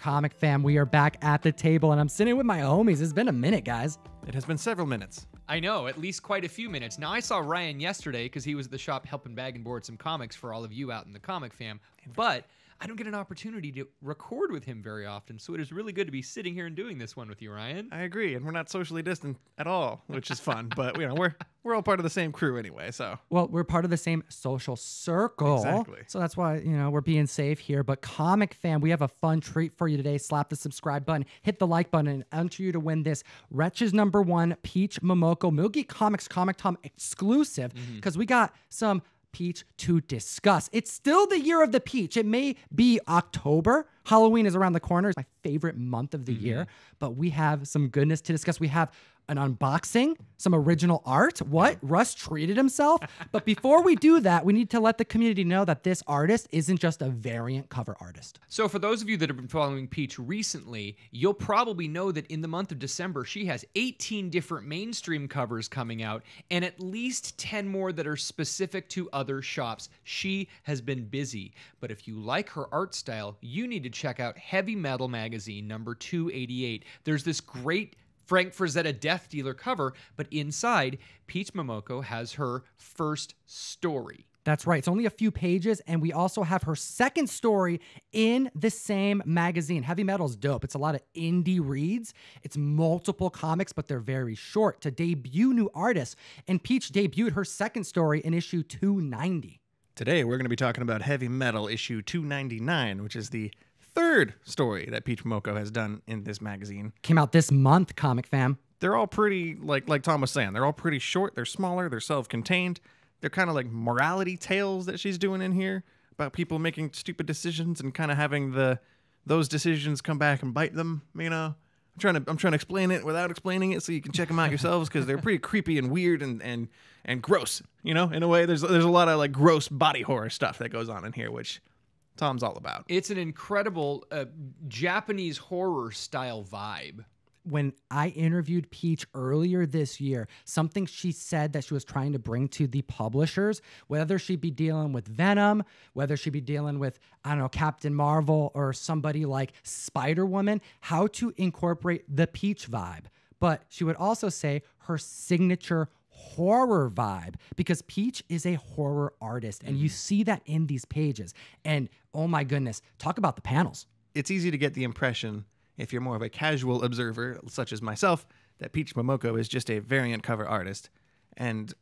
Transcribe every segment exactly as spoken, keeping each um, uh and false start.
Comic fam, we are back at the table and I'm sitting with my homies. It's been a minute, guys. It has been several minutes. I know, at least quite a few minutes. Now, I saw Ryan yesterday because he was at the shop helping bag and board some comics for all of you out in the comic fam, but I don't get an opportunity to record with him very often, so it is really good to be sitting here and doing this one with you, Ryan. I agree, and we're not socially distant at all, which is fun, but you know, we're we're all part of the same crew anyway, so. Well, we're part of the same social circle. Exactly. So that's why, you know, we're being safe here, but Comic Fam, we have a fun treat for you today. Slap the subscribe button, hit the like button, and enter you to win this Wretches number one Peach Momoko Mugi Comics Comic Tom exclusive, because mm-hmm. we got some Peach to discuss. It's still the year of the peach. It may be October. Halloween is around the corner. It's my favorite month of the mm-hmm. year, but we have some goodness to discuss. We have an unboxing, some original art. What? Russ treated himself. But before we do that, we need to let the community know that this artist isn't just a variant cover artist. So for those of you that have been following Peach recently, you'll probably know that in the month of December, she has eighteen different mainstream covers coming out and at least ten more that are specific to other shops. She has been busy, but if you like her art style, you need to check out Heavy Metal Magazine number two eighty-eight. There's this great Frank Frazetta Death Dealer cover, but inside, Peach Momoko has her first story. That's right. It's only a few pages, and we also have her second story in the same magazine. Heavy Metal's dope. It's a lot of indie reads. It's multiple comics, but they're very short to debut new artists, and Peach debuted her second story in issue two ninety. Today, we're going to be talking about Heavy Metal issue two ninety-nine, which is the third story that Peach Momoko has done in this magazine. Came out this month, Comic Fam. They're all pretty, like like Tom was saying, they're all pretty short, they're smaller, they're self-contained. They're kind of like morality tales that she's doing in here about people making stupid decisions and kind of having the those decisions come back and bite them, you know. I'm trying to I'm trying to explain it without explaining it so you can check them out yourselves, because they're pretty creepy and weird and and and gross, you know. In a way, there's there's a lot of like gross body horror stuff that goes on in here, which Tom's all about. It's an incredible uh, Japanese horror style vibe. When I interviewed Peach earlier this year, something she said that she was trying to bring to the publishers, whether she be dealing with Venom, whether she be dealing with, I don't know, Captain Marvel or somebody like Spider-Woman, how to incorporate the Peach vibe. But she would also say her signature horror vibe, because Peach is a horror artist, and you see that in these pages. And oh my goodness, talk about the panels. It's easy to get the impression, if you're more of a casual observer such as myself, that Peach Momoko is just a variant cover artist. And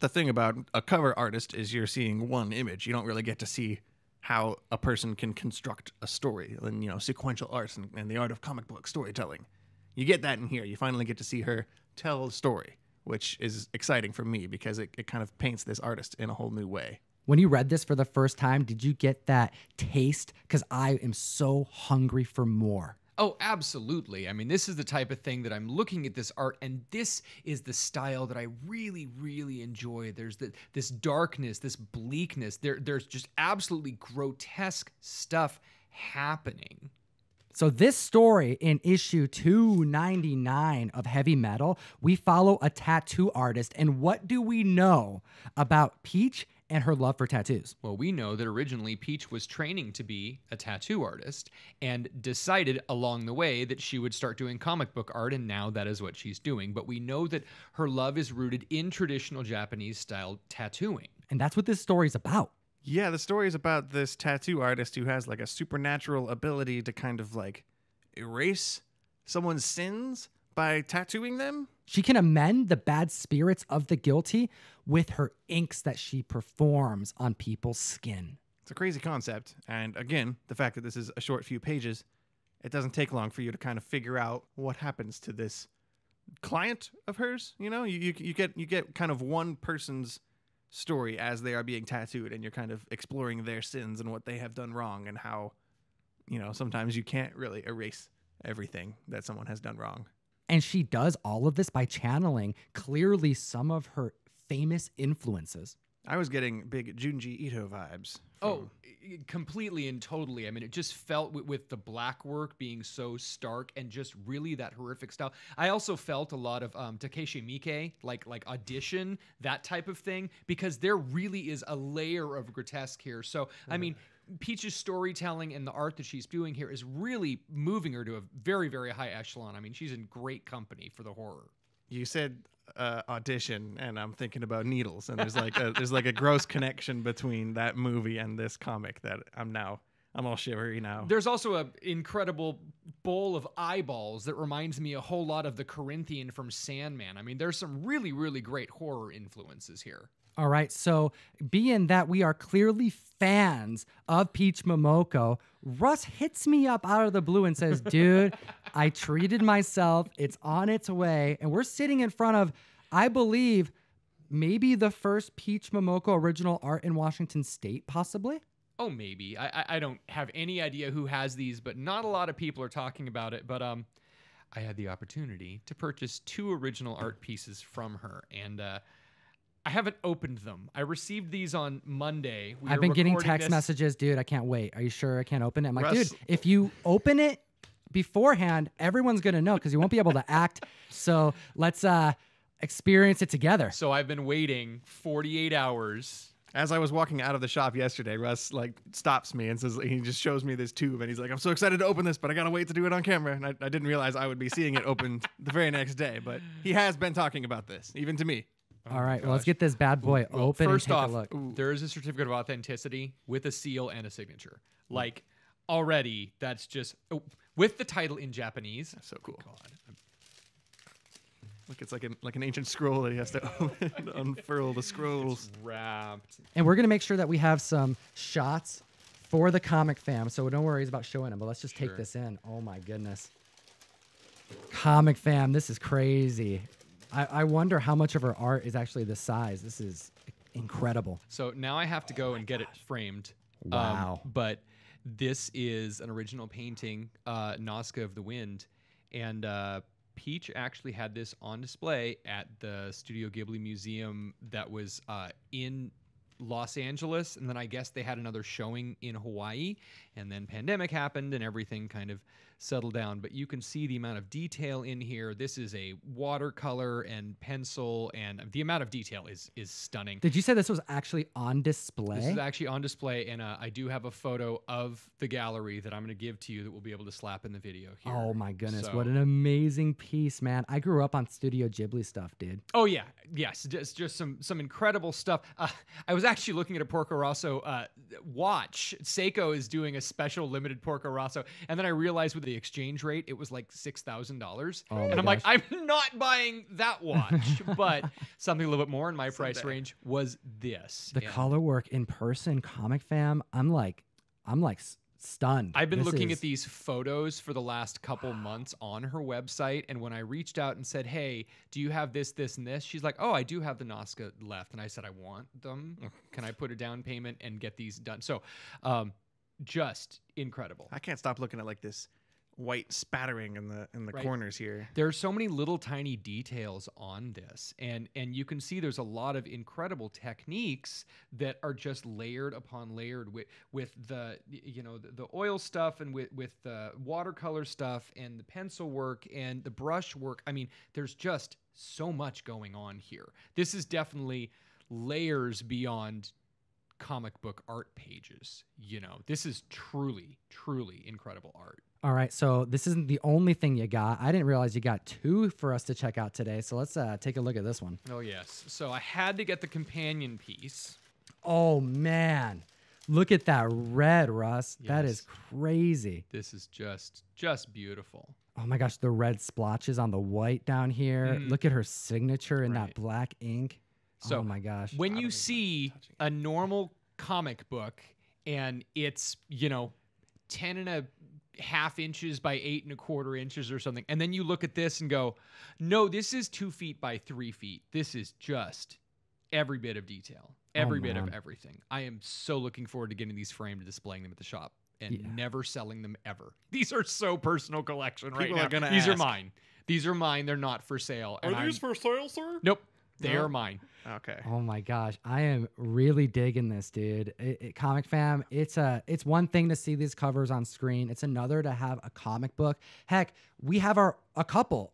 the thing about a cover artist is you're seeing one image. You don't really get to see how a person can construct a story and, you know, sequential arts and, and the art of comic book storytelling. You get that in here. You finally get to see her tell a story, which is exciting for me because it, it kind of paints this artist in a whole new way. When you read this for the first time, did you get that taste? Because I am so hungry for more. Oh, absolutely. I mean, this is the type of thing that I'm looking at this art, and this is the style that I really, really enjoy. There's the, this darkness, this bleakness. There, there's just absolutely grotesque stuff happening. So this story in issue two ninety-nine of Heavy Metal, we follow a tattoo artist. And what do we know about Peach and her love for tattoos? Well, we know that originally Peach was training to be a tattoo artist and decided along the way that she would start doing comic book art, and now that is what she's doing. But we know that her love is rooted in traditional Japanese style tattooing. And that's what this story is about. Yeah, the story is about this tattoo artist who has like a supernatural ability to kind of like erase someone's sins by tattooing them. She can amend the bad spirits of the guilty with her inks that she performs on people's skin. It's a crazy concept. And again, the fact that this is a short few pages, it doesn't take long for you to kind of figure out what happens to this client of hers. You know, you, you, you get you get kind of one person's story as they are being tattooed, and you're kind of exploring their sins and what they have done wrong, and how, you know, sometimes you can't really erase everything that someone has done wrong. And she does all of this by channeling clearly some of her famous influences. I was getting big Junji Ito vibes. Oh, completely and totally. I mean, it just felt with the black work being so stark and just really that horrific style. I also felt a lot of um, Takeshi Miike, like like Audition, that type of thing, because there really is a layer of grotesque here. So, I mean, Peach's storytelling and the art that she's doing here is really moving her to a very, very high echelon. I mean, she's in great company for the horror. You said uh, audition, and I'm thinking about needles, and there's like a, there's like a gross connection between that movie and this comic that I'm now. I'm all shivery now. There's also an incredible bowl of eyeballs that reminds me a whole lot of the Corinthian from Sandman. I mean, there's some really, really great horror influences here. All right, so being that we are clearly fans of Peach Momoko, Russ hits me up out of the blue and says, dude, I treated myself. It's on its way. And we're sitting in front of, I believe, maybe the first Peach Momoko original art in Washington State, possibly? Oh, maybe. I, I don't have any idea who has these, but not a lot of people are talking about it. But um, I had the opportunity to purchase two original art pieces from her, and uh, I haven't opened them. I received these on Monday. We I've been getting text this. messages, dude, I can't wait. Are you sure I can't open it? I'm like, Russ, dude, if you open it beforehand, everyone's going to know because you won't be able to act. So let's uh, experience it together. So I've been waiting forty-eight hours. As I was walking out of the shop yesterday, Russ like stops me and says, he just shows me this tube and he's like, I'm so excited to open this, but I gotta wait to do it on camera. And I, I didn't realize I would be seeing it opened the very next day, but he has been talking about this, even to me. All oh right, well, let's get this bad boy well, open first and take off, a look. Ooh. There is a certificate of authenticity with a seal and a signature. Like, already, that's just, oh, with the title in Japanese. That's so cool. God. Look, it's like an, like an ancient scroll that he has to open, unfurl the scrolls. It's wrapped. And we're going to make sure that we have some shots for the comic fam, so don't worry about showing them, but let's just sure. take this in. Oh, my goodness. Comic fam, this is crazy. I, I wonder how much of her art is actually this size. This is incredible. So now I have to go oh and get gosh. it framed. Wow. Um, but this is an original painting, uh, Nausicaä of the Wind, and... Uh, Peach actually had this on display at the Studio Ghibli Museum that was uh, in Los Angeles. And then I guess they had another showing in Hawaii. And then pandemic happened and everything kind of settled down. But you can see the amount of detail in here. This is a watercolor and pencil. And the amount of detail is is stunning. Did you say this was actually on display? This is actually on display. And uh, I do have a photo of the gallery that I'm going to give to you that we'll be able to slap in the video here. Oh, my goodness. So, what an amazing piece, man. I grew up on Studio Ghibli stuff, dude. Oh, yeah. Yes. Just, just some, some incredible stuff. Uh, I was actually looking at a Porco Rosso uh, watch. Seiko is doing a special limited Porco Rosso. And then I realized with the exchange rate, it was like six thousand dollars. Oh, and I'm gosh. like, I'm not buying that watch. But something a little bit more in my Some price day. range was this. The yeah. color work in person, comic fam, I'm like, I'm like... stunned. I've been this looking is... at these photos for the last couple wow. months on her website, and when I reached out and said, hey, do you have this, this, and this? She's like, oh, I do have the Nausicaä left. And I said, I want them. Can I put a down payment and get these done? So um, just incredible. I can't stop looking at like this white spattering in the in the right. corners here. There are so many little tiny details on this, and and you can see there's a lot of incredible techniques that are just layered upon layered with with the you know the, the oil stuff and with with the watercolor stuff and the pencil work and the brush work. I mean, there's just so much going on here. This is definitely layers beyond comic book art pages. You know, this is truly truly incredible art. All right, so this isn't the only thing you got. I didn't realize you got two for us to check out today, so let's uh, take a look at this one. Oh, yes. So I had to get the companion piece. Oh, man. Look at that red, Russ. Yes. That is crazy. This is just, just beautiful. Oh, my gosh, the red splotches on the white down here. Mm. Look at her signature in right. that black ink. So oh, my gosh. When you see a normal comic book and it's, you know, ten and a half inches by eight and a quarter inches or something, and then you look at this and go, no, this is two feet by three feet. This is just every bit of detail, every oh, bit of everything. I am so looking forward to getting these framed and displaying them at the shop and yeah. never selling them ever. These are so personal collection People right now. Are gonna these ask. are mine. These are mine. They're not for sale. Are and these I'm, for sale, sir? Nope. They no. are mine. Okay. Oh my gosh, I am really digging this, dude. It, it, comic fam, it's a, it's one thing to see these covers on screen. It's another to have a comic book. Heck, we have our a couple,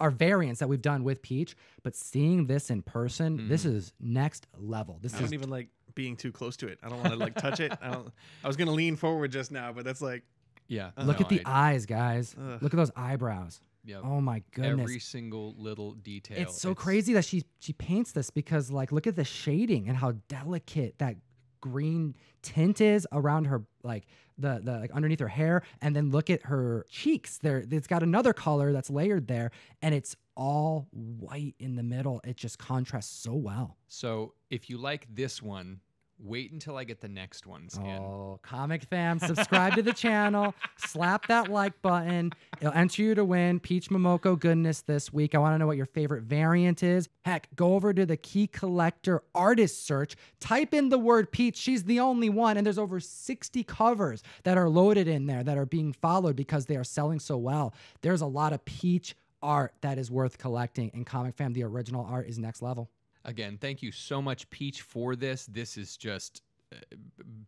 our variants that we've done with Peach, but seeing this in person, mm. this is next level. This I is don't even like being too close to it. I don't want to like touch it. I don't. I was gonna lean forward just now, but that's like, yeah. Uh, Look no, at the I, eyes, guys. Uh, Look at those eyebrows. Yeah. Oh my goodness. Every single little detail. It's so it's crazy that she she paints this because like look at the shading and how delicate that green tint is around her like the the like underneath her hair, and then look at her cheeks. There it's got another color that's layered there, and it's all white in the middle. It just contrasts so well. So if you like this one, wait until I get the next ones in. Oh, comic fam, subscribe to the channel. Slap that like button. It'll enter you to win Peach Momoko goodness this week. I want to know what your favorite variant is. Heck, go over to the Key Collector artist search. Type in the word Peach. She's the only one. And there's over sixty covers that are loaded in there that are being followed because they are selling so well. There's a lot of Peach art that is worth collecting. And comic fam, the original art is next level. Again, thank you so much, Peach, for this. This is just uh,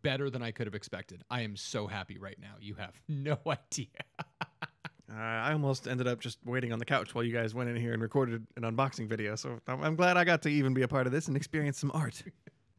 better than I could have expected. I am so happy right now. You have no idea. uh, I almost ended up just waiting on the couch while you guys went in here and recorded an unboxing video. So I'm glad I got to even be a part of this and experience some art.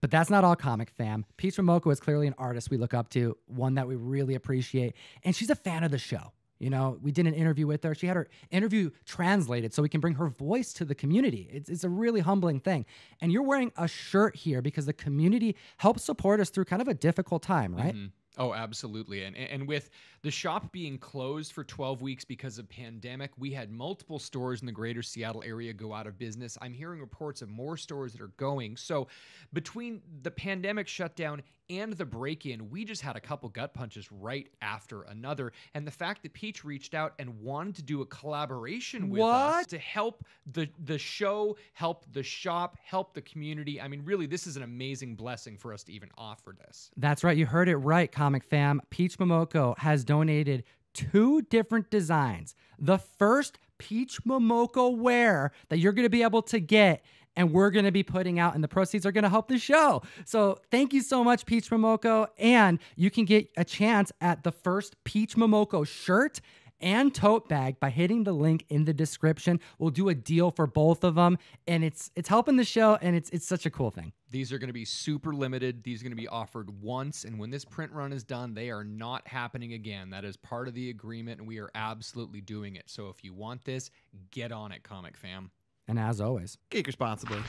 But that's not all, comic fam. Peach Momoko is clearly an artist we look up to, one that we really appreciate. And she's a fan of the show. You know, we did an interview with her. She had her interview translated so we can bring her voice to the community. It's, it's a really humbling thing. And you're wearing a shirt here because the community helps support us through kind of a difficult time, right? Mm-hmm. Oh, absolutely. And, and with the shop being closed for twelve weeks because of pandemic, we had multiple stores in the greater Seattle area go out of business. I'm hearing reports of more stores that are going. So between the pandemic shutdown and the break-in, we just had a couple gut punches right after another. And the fact that Peach reached out and wanted to do a collaboration with what? us to help the, the show, help the shop, help the community. I mean, really, this is an amazing blessing for us to even offer this. That's right. You heard it right, comic fam. Peach Momoko has donated two different designs. The first Peach Momoko wear that you're going to be able to get, and we're going to be putting out, and the proceeds are going to help the show. So thank you so much, Peach Momoko. And you can get a chance at the first Peach Momoko shirt and tote bag by hitting the link in the description. We'll do a deal for both of them. And it's it's helping the show, and it's it's such a cool thing. These are going to be super limited. These are going to be offered once, and when this print run is done, they are not happening again. That is part of the agreement, and we are absolutely doing it. So if you want this, get on it, comic fam. And as always, geek responsibly.